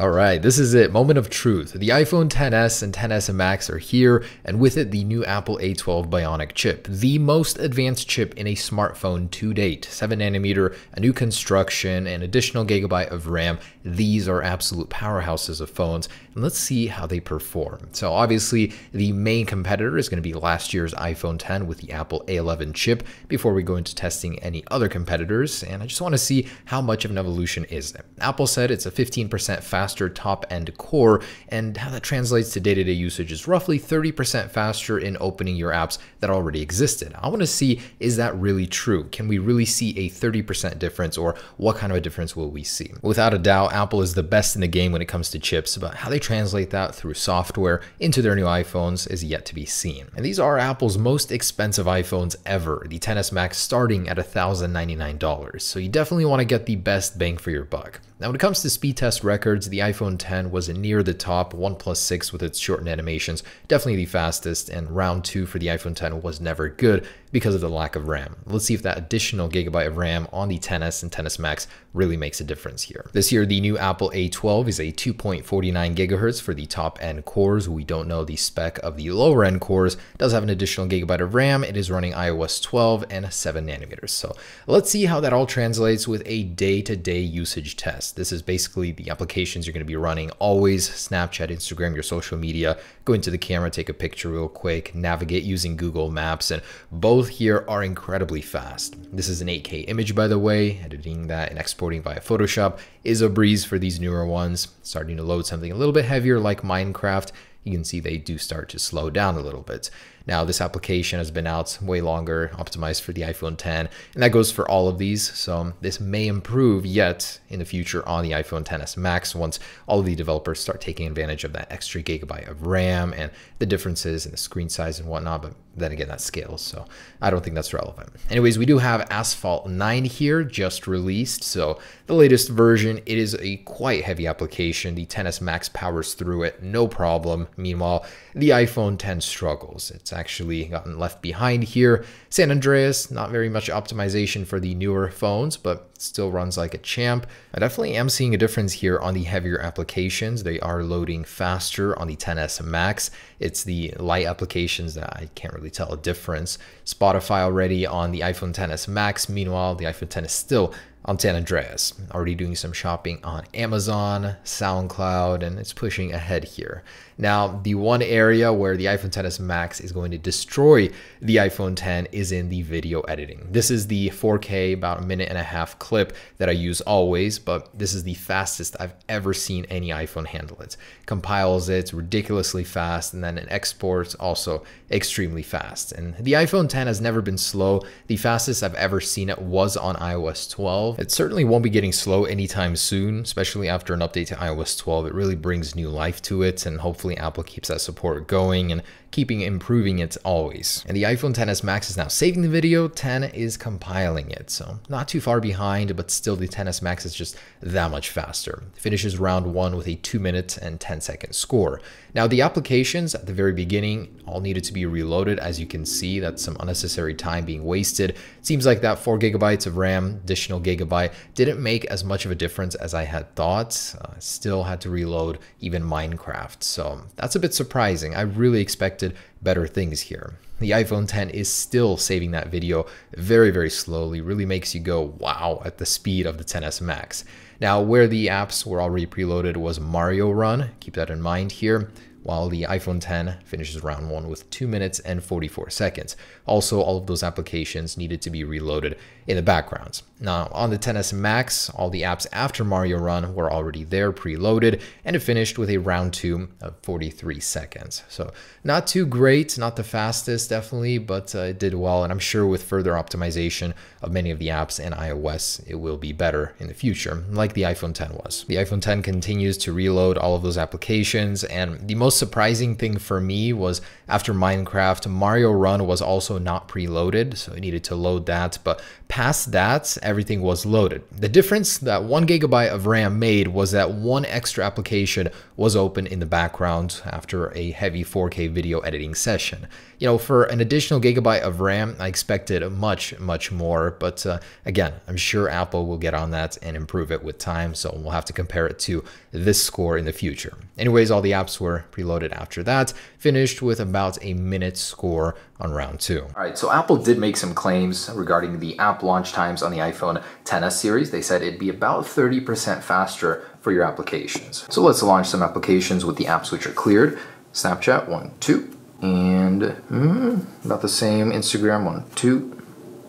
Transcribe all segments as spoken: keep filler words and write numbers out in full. All right, this is it, moment of truth. The iPhone X S and X S Max are here, and with it, the new Apple A twelve Bionic chip, the most advanced chip in a smartphone to date. Seven nanometer, a new construction, an additional gigabyte of RAM. These are absolute powerhouses of phones, and let's see how they perform. So obviously, the main competitor is going to be last year's iPhone X with the Apple A eleven chip before we go into testing any other competitors, and I just want to see how much of an evolution is there. Apple said it's a fifteen percent faster top-end core, and how that translates to day-to-day usage is roughly thirty percent faster in opening your apps that already existed. I want to see, is that really true? Can we really see a thirty percent difference, or what kind of a difference will we see? Without a doubt, Apple is the best in the game when it comes to chips, but how they translate that through software into their new iPhones is yet to be seen. And these are Apple's most expensive iPhones ever, the X S Max starting at one thousand ninety-nine dollars. So you definitely want to get the best bang for your buck. Now, when it comes to speed test records, the iPhone X was near the top. OnePlus six with its shortened animations, definitely the fastest, and round two for the iPhone X was never good because of the lack of RAM. Let's see if that additional gigabyte of RAM on the X S and X S Max really makes a difference here. This year, the new Apple A twelve is a two point four nine gigahertz for the top-end cores. We don't know the spec of the lower-end cores. It does have an additional gigabyte of RAM. It is running iOS twelve and seven nanometers. So let's see how that all translates with a day-to-day usage test. This is basically the applications you're going to be running always: Snapchat, Instagram, your social media. Go into the camera, take a picture real quick, navigate using Google Maps, and both Both here are incredibly fast. This is an eight K image, by the way. Editing that and exporting via Photoshop is a breeze for these newer ones. Starting to load something a little bit heavier like Minecraft, you can see they do start to slow down a little bit. Now, this application has been out way longer, optimized for the iPhone X, and that goes for all of these. So this may improve yet in the future on the iPhone X S Max once all of the developers start taking advantage of that extra gigabyte of RAM and the differences in the screen size and whatnot. But then again, that scales, so I don't think that's relevant. Anyways, we do have Asphalt nine here, just released. So the latest version, it is a quite heavy application. The X S Max powers through it, no problem. Meanwhile, the iPhone X struggles. It's actually gotten left behind here. San Andreas, not very much optimization for the newer phones, but still runs like a champ. I definitely am seeing a difference here on the heavier applications. They are loading faster on the X S Max. It's the light applications that I can't really tell a difference. Spotify already on the iPhone X S Max. Meanwhile, the iPhone X is still on San Andreas, already doing some shopping on Amazon, SoundCloud, and it's pushing ahead here. Now, the one area where the iPhone X S Max is going to destroy the iPhone X is in the video editing. This is the four K, about a minute and a half clip that I use always, but this is the fastest I've ever seen any iPhone handle it. Compiles it ridiculously fast, and then it exports also extremely fast. And the iPhone X has never been slow. The fastest I've ever seen it was on iOS twelve. It certainly won't be getting slow anytime soon, especially after an update to iOS twelve. It really brings new life to it, and hopefully Apple keeps that support going and keeping improving it always. And the iPhone X S Max is now saving the video, X is compiling it. So not too far behind, but still the X S Max is just that much faster. It finishes round one with a two minute and ten second score. Now, the applications at the very beginning all needed to be reloaded. As you can see, that's some unnecessary time being wasted. It seems like that four gigabytes of RAM, additional gigabyte, didn't make as much of a difference as I had thought. Uh, still had to reload even Minecraft. So that's a bit surprising. I really expected better things here. The iPhone X is still saving that video very, very slowly. Really makes you go, wow, at the speed of the X S Max. Now, where the apps were already preloaded was Mario Run. Keep that in mind here. While the iPhone X finishes round one with two minutes and forty-four seconds. Also, all of those applications needed to be reloaded in the background. Now, on the X S Max, all the apps after Mario Run were already there preloaded, and it finished with a round two of forty-three seconds. So not too great, not the fastest definitely, but uh, it did well, and I'm sure with further optimization of many of the apps and iOS, it will be better in the future, like the iPhone X was. The iPhone X continues to reload all of those applications, and the most Most surprising thing for me was after Minecraft, Mario Run was also not preloaded, so I needed to load that, but Past that, everything was loaded. The difference that one gigabyte of RAM made was that one extra application was open in the background after a heavy four K video editing session. You know, for an additional gigabyte of RAM, I expected much, much more. But uh, again, I'm sure Apple will get on that and improve it with time. So we'll have to compare it to this score in the future. Anyways, all the apps were preloaded after that, finished with about a minute score on round two. All right, so Apple did make some claims regarding the app launch times on the iPhone X S series. They said it'd be about thirty percent faster for your applications. So let's launch some applications with the apps which are cleared. Snapchat, one, two, and mm, about the same. Instagram, one, two.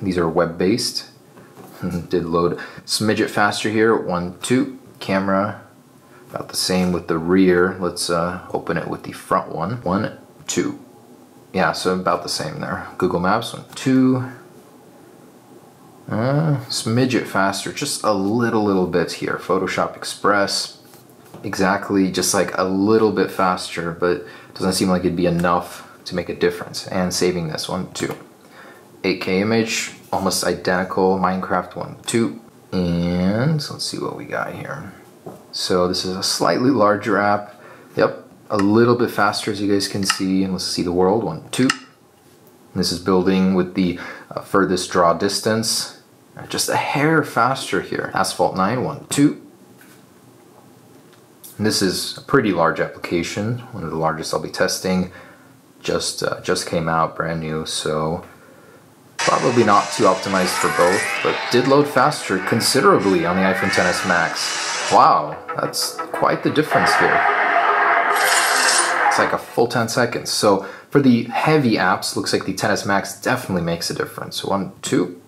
These are web-based. Did load smidget faster here, one, two. Camera, about the same with the rear. Let's uh, open it with the front one. One, two. Yeah, so about the same there. Google Maps, one, two. Uh, smidget faster, just a little little bit here. Photoshop Express, exactly, just like a little bit faster, but doesn't seem like it'd be enough to make a difference. And saving this one, two. eight K image, almost identical. Minecraft, one, two. And let's see what we got here. So this is a slightly larger app. Yep, a little bit faster, as you guys can see. And let's see the world, one, two. This is building with the uh, furthest draw distance. Just a hair faster here. Asphalt nine, one, two. And this is a pretty large application, one of the largest I'll be testing. Just, uh, just came out, brand new, so probably not too optimized for both, but did load faster considerably on the iPhone X S Max. Wow, that's quite the difference here. It's like a full ten seconds. So for the heavy apps, looks like the X S Max definitely makes a difference. One, two,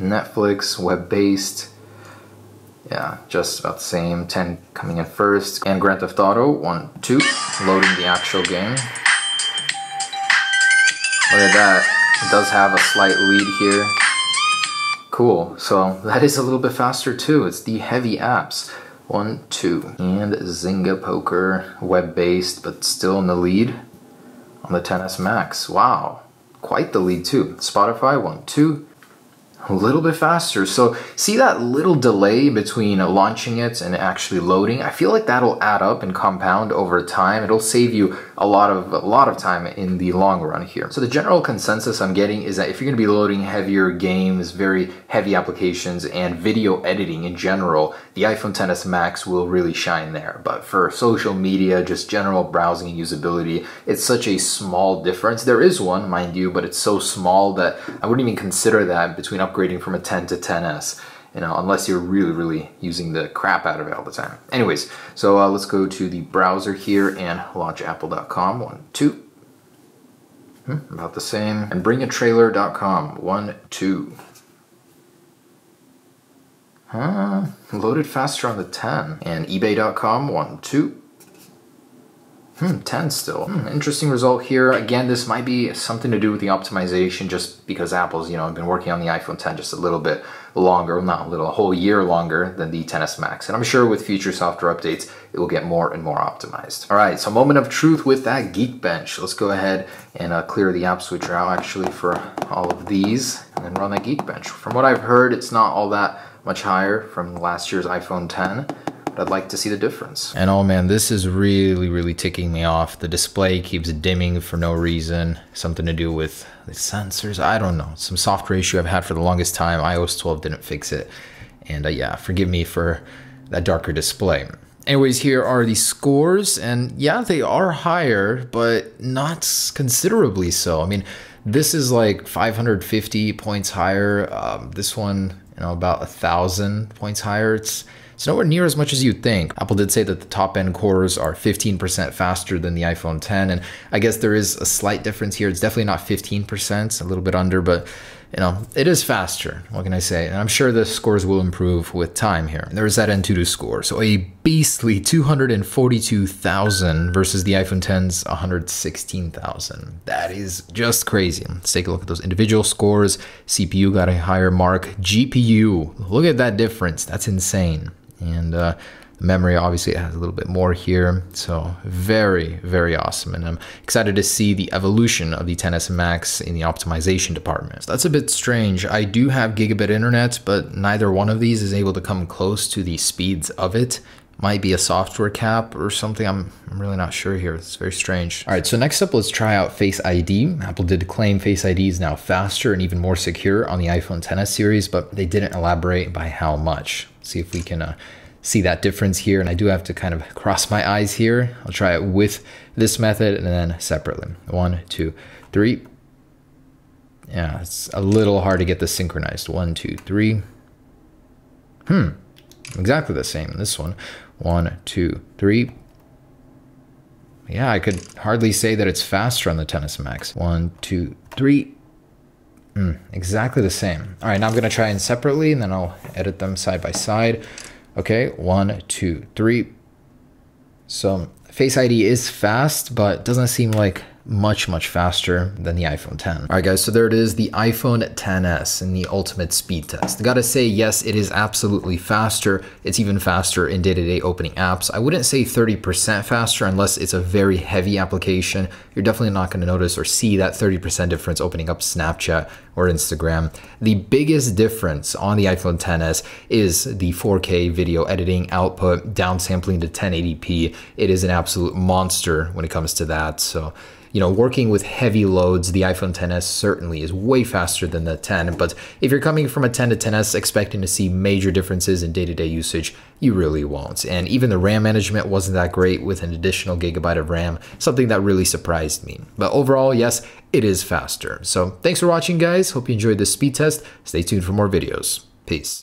Netflix, web-based. Yeah, just about the same, ten coming in first. And Grand Theft Auto, one, two, loading the actual game. Look at that, it does have a slight lead here. Cool, so that is a little bit faster too. It's the heavy apps. One, two, and Zynga Poker, web-based, but still in the lead on the X S Max. Wow, quite the lead too. Spotify, one, two, a little bit faster. So see that little delay between launching it and actually loading? I feel like that'll add up and compound over time. It'll save you a lot of, a lot of time in the long run here. So the general consensus I'm getting is that if you're gonna be loading heavier games, very heavy applications, and video editing in general, the iPhone X S Max will really shine there. But for social media, just general browsing and usability, it's such a small difference. There is one, mind you, but it's so small that I wouldn't even consider that between upgrading from a ten to X S, you know, unless you're really, really using the crap out of it all the time. Anyways, so uh, let's go to the browser here and launch apple dot com, one, two. Hmm, about the same. And bring a trailer dot com, one, two. Huh, loaded faster on the ten. And ebay dot com, one, two. Hmm, ten still. Hmm, interesting result here. Again, this might be something to do with the optimization, just because Apple's, you know, been working on the iPhone X just a little bit longer, well, not a little, a whole year longer than the X S Max. And I'm sure with future software updates, it will get more and more optimized. All right, so moment of truth with that Geekbench. Let's go ahead and uh, clear the app switcher out actually for all of these and then run that Geekbench. From what I've heard, it's not all that much higher from last year's iPhone X, but I'd like to see the difference. And oh man, this is really, really ticking me off. The display keeps dimming for no reason. Something to do with the sensors, I don't know. Some software issue I've had for the longest time. i O S twelve didn't fix it. And uh, yeah, forgive me for that darker display. Anyways, here are the scores, and yeah, they are higher, but not considerably so. I mean, this is like five hundred fifty points higher. Um, this one, you know, about a thousand points higher. It's, it's nowhere near as much as you'd think. Apple did say that the top end cores are fifteen percent faster than the iPhone X, and I guess there is a slight difference here. It's definitely not fifteen percent, a little bit under, but you know, it is faster. What can I say? And I'm sure the scores will improve with time here. There is that Antutu score. So a beastly two hundred forty-two thousand versus the iPhone X's one hundred sixteen thousand. That is just crazy. Let's take a look at those individual scores. C P U got a higher mark. G P U, look at that difference. That's insane. And uh, memory, obviously it has a little bit more here. So very, very awesome. And I'm excited to see the evolution of the X S Max in the optimization department. So that's a bit strange. I do have gigabit internet, but neither one of these is able to come close to the speeds of it. Might be a software cap or something. I'm, I'm really not sure here. It's very strange. All right, so next up, let's try out Face I D. Apple did claim Face I D is now faster and even more secure on the iPhone X S series, but they didn't elaborate by how much. See if we can uh, see that difference here. And I do have to kind of cross my eyes here. I'll try it with this method and then separately. One, two, three. Yeah, it's a little hard to get this synchronized. One, two, three. Hmm, exactly the same in this one. One, two, three. Yeah, I could hardly say that it's faster on the X S Max. One, two, three. Mm, exactly the same. All right, now I'm gonna try and separately and then I'll edit them side by side. Okay, one, two, three. So Face I D is fast, but doesn't seem like much, much faster than the iPhone X. All right guys, so there it is, the iPhone X S in the ultimate speed test. I gotta say, yes, it is absolutely faster. It's even faster in day-to-day opening apps. I wouldn't say thirty percent faster unless it's a very heavy application. You're definitely not gonna notice or see that thirty percent difference opening up Snapchat or Instagram. The biggest difference on the iPhone X S is the four K video editing output, downsampling to ten eighty p. It is an absolute monster when it comes to that. So, you know, working with heavy loads, the iPhone X S certainly is way faster than the ten, but if you're coming from a ten to X S expecting to see major differences in day-to-day usage, you really won't. And even the RAM management wasn't that great with an additional gigabyte of RAM, something that really surprised me. But overall, yes, it is faster. So thanks for watching, guys. Hope you enjoyed this speed test. Stay tuned for more videos. Peace.